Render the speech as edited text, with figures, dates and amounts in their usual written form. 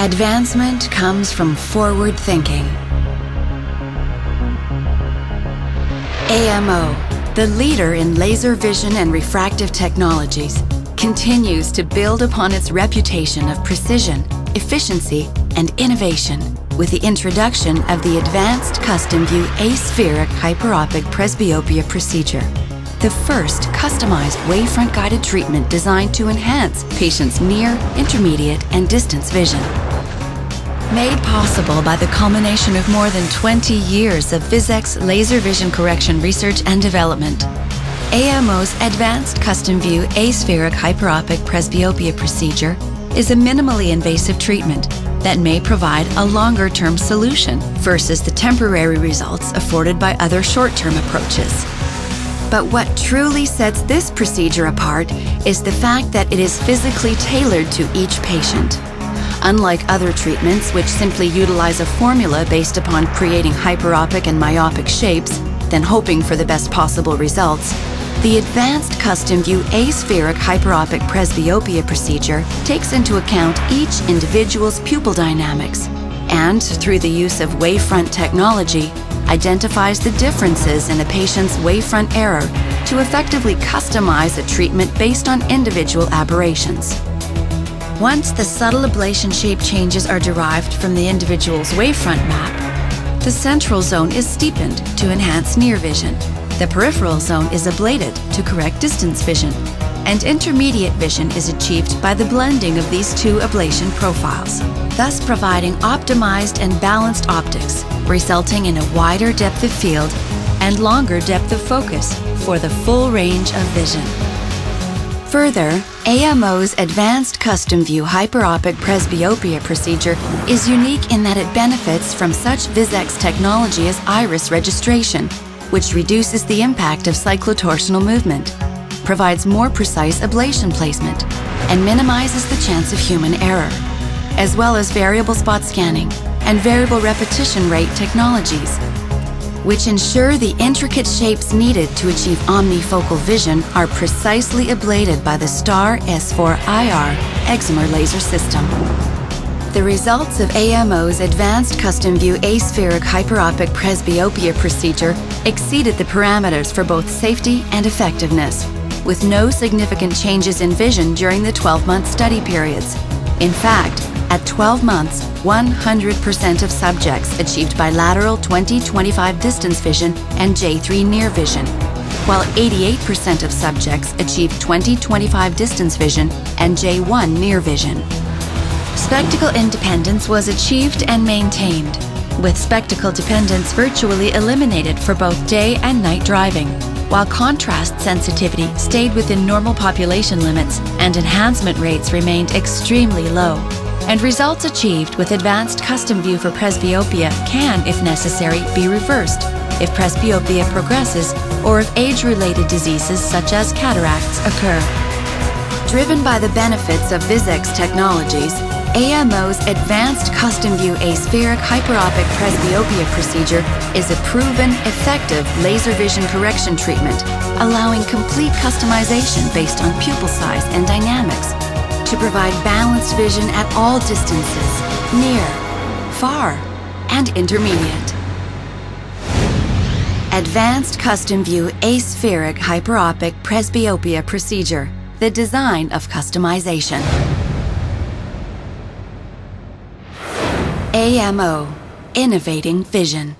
Advancement comes from forward thinking. AMO, the leader in laser vision and refractive technologies, continues to build upon its reputation of precision, efficiency, and innovation with the introduction of the advanced CustomVue aspheric hyperopic presbyopia procedure, the first customized wavefront-guided treatment designed to enhance patients' near, intermediate, and distance vision. Made possible by the culmination of more than 20 years of VISX laser vision correction research and development, AMO's advanced CustomVue aspheric hyperopic presbyopia procedure is a minimally invasive treatment that may provide a longer-term solution versus the temporary results afforded by other short-term approaches. But what truly sets this procedure apart is the fact that it is physically tailored to each patient. Unlike other treatments, which simply utilize a formula based upon creating hyperopic and myopic shapes, then hoping for the best possible results, the advanced CustomVue aspheric hyperopic presbyopia procedure takes into account each individual's pupil dynamics and, through the use of wavefront technology, identifies the differences in a patient's wavefront error to effectively customize a treatment based on individual aberrations. Once the subtle ablation shape changes are derived from the individual's wavefront map, the central zone is steepened to enhance near vision. The peripheral zone is ablated to correct distance vision, and intermediate vision is achieved by the blending of these two ablation profiles, thus providing optimized and balanced optics, resulting in a wider depth of field and longer depth of focus for the full range of vision. Further, AMO's advanced CustomVue hyperopic presbyopia procedure is unique in that it benefits from such VISX technology as iris registration, which reduces the impact of cyclotorsional movement, provides more precise ablation placement, and minimizes the chance of human error, as well as variable spot scanning and variable repetition rate technologies, which ensure the intricate shapes needed to achieve omnifocal vision are precisely ablated by the STAR S4 IR excimer laser system. The results of AMO's advanced CustomVue aspheric hyperopic presbyopia procedure exceeded the parameters for both safety and effectiveness, with no significant changes in vision during the 12-month study periods. In fact, at 12 months, 100% of subjects achieved bilateral 20/25 distance vision and J3 near vision, while 88% of subjects achieved 20/25 distance vision and J1 near vision. Spectacle independence was achieved and maintained, with spectacle dependence virtually eliminated for both day and night driving, while contrast sensitivity stayed within normal population limits and enhancement rates remained extremely low. And results achieved with advanced CustomVue for presbyopia can, if necessary, be reversed if presbyopia progresses or if age-related diseases such as cataracts occur. Driven by the benefits of VISX technologies, AMO's advanced CustomVue aspheric hyperopic presbyopia procedure is a proven, effective laser vision correction treatment, allowing complete customization based on pupil size and dynamics to provide balanced vision at all distances, near, far, and intermediate. Advanced CustomVue aspheric hyperopic presbyopia procedure, the design of customization. AMO, innovating vision.